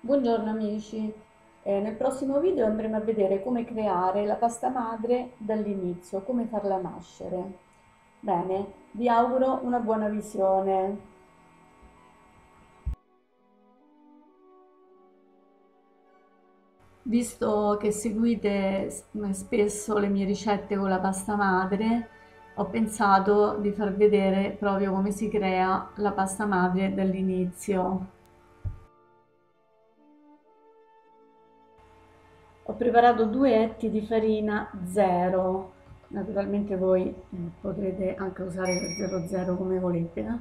Buongiorno amici, nel prossimo video andremo a vedere come creare la pasta madre dall'inizio, come farla nascere. Bene, vi auguro una buona visione. Visto che seguite spesso le mie ricette con la pasta madre, ho pensato di far vedere proprio come si crea la pasta madre dall'inizio. Ho preparato 2 etti di farina 0, naturalmente voi potrete anche usare la 00 come volete.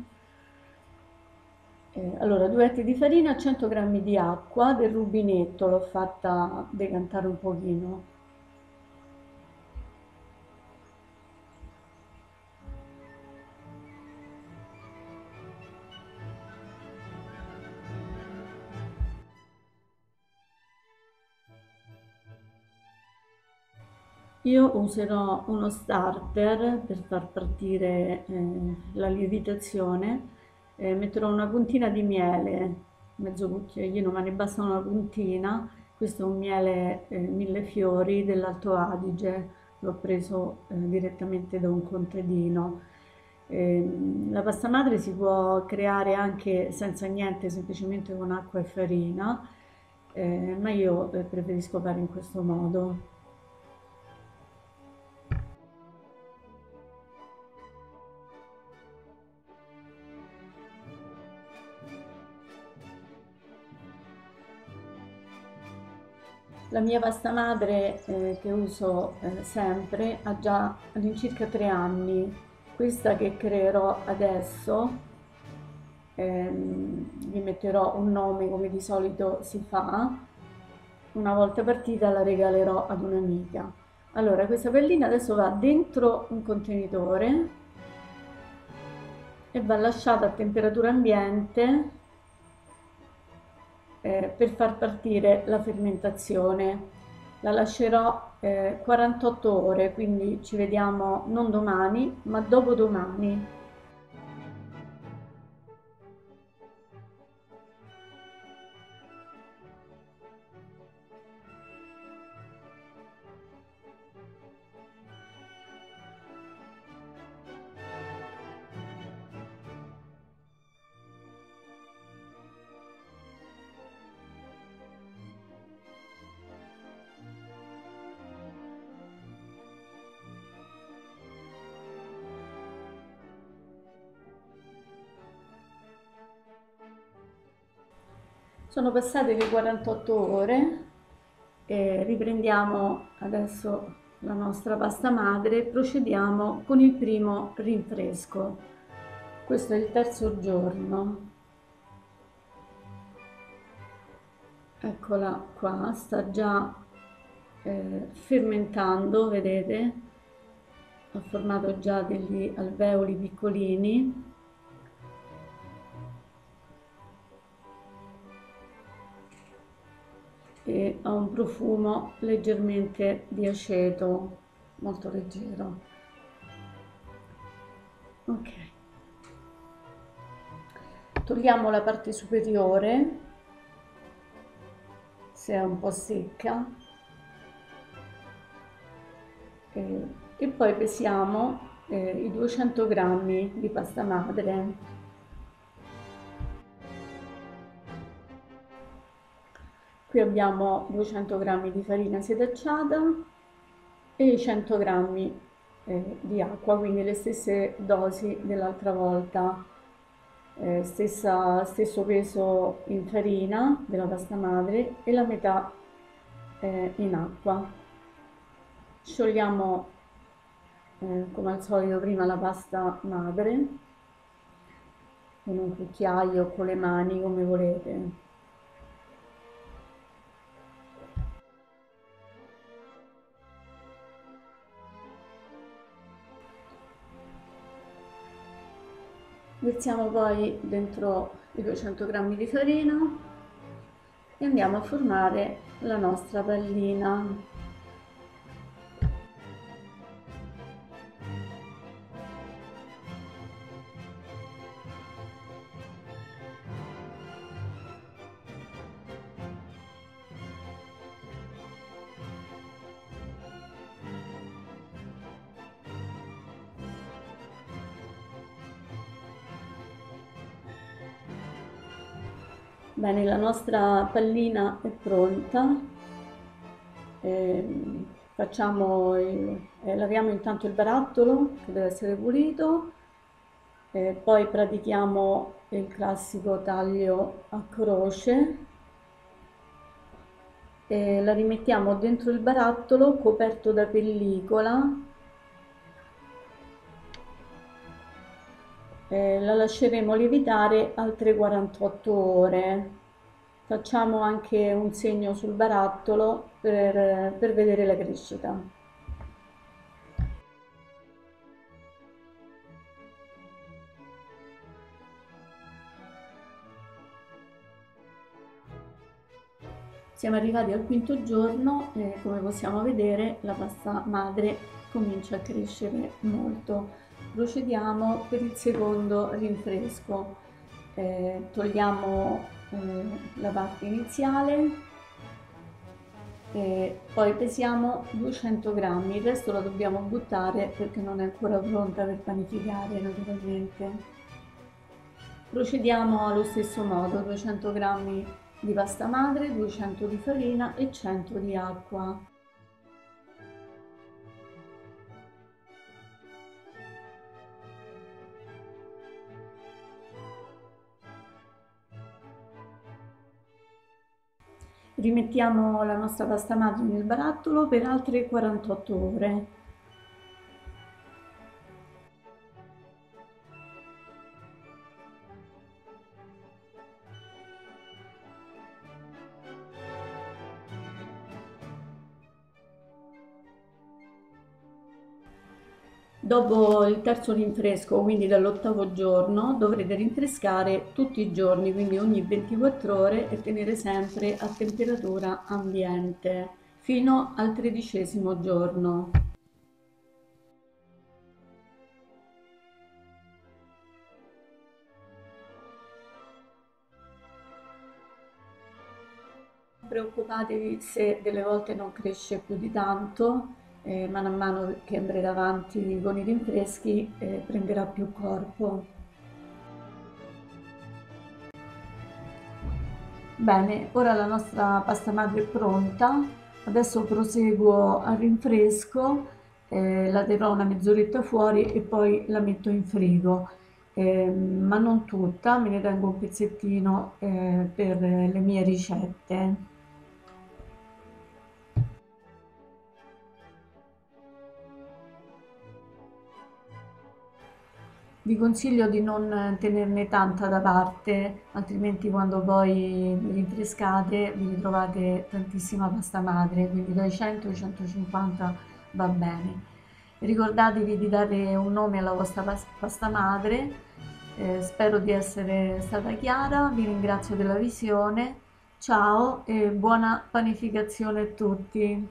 Allora, 2 etti di farina, 100 g di acqua, del rubinetto, l'ho fatta decantare un pochino. Io userò uno starter per far partire la lievitazione, metterò una puntina di miele, mezzo cucchiaino, ma ne basta una puntina. Questo è un miele millefiori dell'Alto Adige, l'ho preso direttamente da un contadino. La pasta madre si può creare anche senza niente, semplicemente con acqua e farina, ma io preferisco fare in questo modo. La mia pasta madre che uso sempre ha già all'incirca 3 anni. Questa che creerò adesso, vi metterò un nome come di solito si fa. Una volta partita la regalerò ad un'amica. Allora, questa pellina adesso va dentro un contenitore e va lasciata a temperatura ambiente per far partire la fermentazione. La lascerò 48 ore, quindi ci vediamo non domani ma dopodomani. Sono passate le 48 ore e riprendiamo adesso la nostra pasta madre e procediamo con il primo rinfresco. Questo è il terzo giorno. Eccola qua, sta già fermentando, vedete? Ha formato già degli alveoli piccolini. E ha un profumo leggermente di aceto, molto leggero. Ok, togliamo la parte superiore se è un po' secca e poi pesiamo i 200 g di pasta madre. Qui abbiamo 200 g di farina setacciata e 100 g di acqua, quindi le stesse dosi dell'altra volta, stesso peso in farina della pasta madre e la metà in acqua. Sciogliamo come al solito prima la pasta madre con un cucchiaio o con le mani, come volete. Versiamo poi dentro i 200 g di farina e andiamo a formare la nostra pallina. Bene, la nostra pallina è pronta. Laviamo intanto il barattolo, che deve essere pulito, poi pratichiamo il classico taglio a croce e la rimettiamo dentro il barattolo coperto da pellicola. La lasceremo lievitare altre 48 ore. Facciamo anche un segno sul barattolo per vedere la crescita. Siamo arrivati al quinto giorno e, come possiamo vedere, la pasta madre comincia a crescere molto. Procediamo per il secondo rinfresco. Togliamo la parte iniziale e poi pesiamo 200 grammi, il resto la dobbiamo buttare perché non è ancora pronta per panificare naturalmente. Procediamo allo stesso modo: 200 grammi di pasta madre, 200 di farina e 100 di acqua. Rimettiamo la nostra pasta madre nel barattolo per altre 48 ore. Dopo il terzo rinfresco, quindi dall'ottavo giorno, dovrete rinfrescare tutti i giorni, quindi ogni 24 ore, e tenere sempre a temperatura ambiente fino al 13° giorno. Non preoccupatevi se delle volte non cresce più di tanto. Man mano che andrete avanti con i rinfreschi prenderà più corpo. Bene, ora la nostra pasta madre è pronta. Adesso proseguo al rinfresco, la terrò una mezz'oretta fuori e poi la metto in frigo, ma non tutta, me ne tengo un pezzettino per le mie ricette. Vi consiglio di non tenerne tanta da parte, altrimenti quando poi vi rinfrescate vi ritrovate tantissima pasta madre, quindi dai 100 ai 150 va bene. Ricordatevi di dare un nome alla vostra pasta madre. Spero di essere stata chiara, vi ringrazio della visione, ciao e buona panificazione a tutti!